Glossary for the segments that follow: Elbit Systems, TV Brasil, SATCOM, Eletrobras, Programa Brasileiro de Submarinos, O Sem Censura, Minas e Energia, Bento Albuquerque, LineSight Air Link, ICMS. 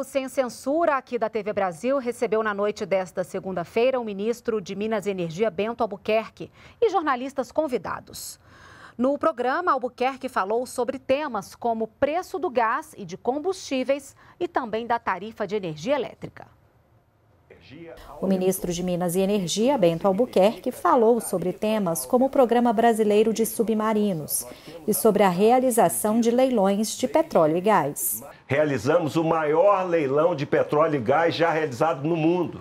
O Sem Censura aqui da TV Brasil recebeu na noite desta segunda-feira o ministro de Minas e Energia, Bento Albuquerque, e jornalistas convidados. No programa, Albuquerque falou sobre temas como preço do gás e de combustíveis e também da tarifa de energia elétrica. O ministro de Minas e Energia, Bento Albuquerque, falou sobre temas como o Programa Brasileiro de Submarinos e sobre a realização de leilões de petróleo e gás. Realizamos o maior leilão de petróleo e gás já realizado no mundo.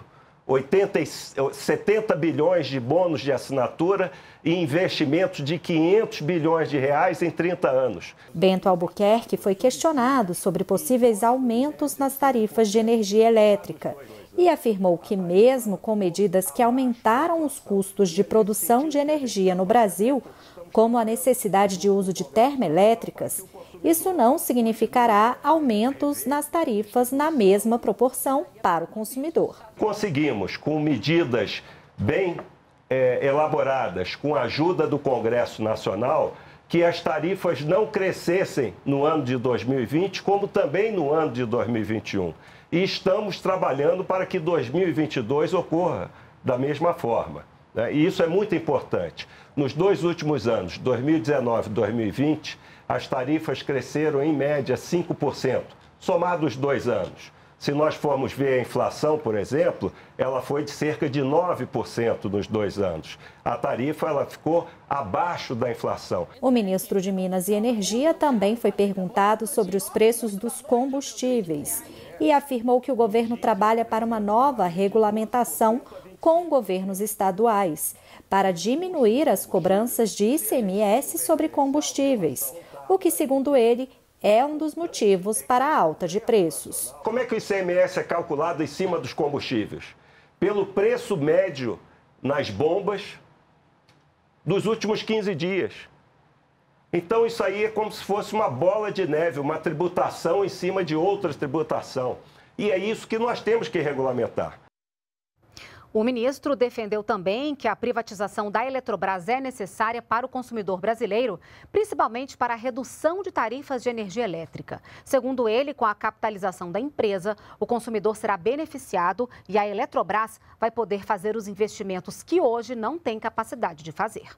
70 bilhões de bônus de assinatura e investimentos de 500 bilhões de reais em 30 anos. Bento Albuquerque foi questionado sobre possíveis aumentos nas tarifas de energia elétrica e afirmou que mesmo com medidas que aumentaram os custos de produção de energia no Brasil, como a necessidade de uso de termoelétricas, isso não significará aumentos nas tarifas na mesma proporção para o consumidor. Conseguimos, com medidas bem elaboradas, com a ajuda do Congresso Nacional, que as tarifas não crescessem no ano de 2020, como também no ano de 2021. E estamos trabalhando para que 2022 ocorra da mesma forma. E isso é muito importante. Nos dois últimos anos, 2019 e 2020, as tarifas cresceram em média 5%, somado os dois anos. Se nós formos ver a inflação, por exemplo, ela foi de cerca de 9% nos dois anos. A tarifa ela ficou abaixo da inflação. O ministro de Minas e Energia também foi perguntado sobre os preços dos combustíveis e afirmou que o governo trabalha para uma nova regulamentação com governos estaduais para diminuir as cobranças de ICMS sobre combustíveis, o que, segundo ele, é um dos motivos para a alta de preços. Como é que o ICMS é calculado em cima dos combustíveis? Pelo preço médio nas bombas dos últimos 15 dias. Então isso aí é como se fosse uma bola de neve, uma tributação em cima de outra tributação. E é isso que nós temos que regulamentar. O ministro defendeu também que a privatização da Eletrobras é necessária para o consumidor brasileiro, principalmente para a redução de tarifas de energia elétrica. Segundo ele, com a capitalização da empresa, o consumidor será beneficiado e a Eletrobras vai poder fazer os investimentos que hoje não tem capacidade de fazer.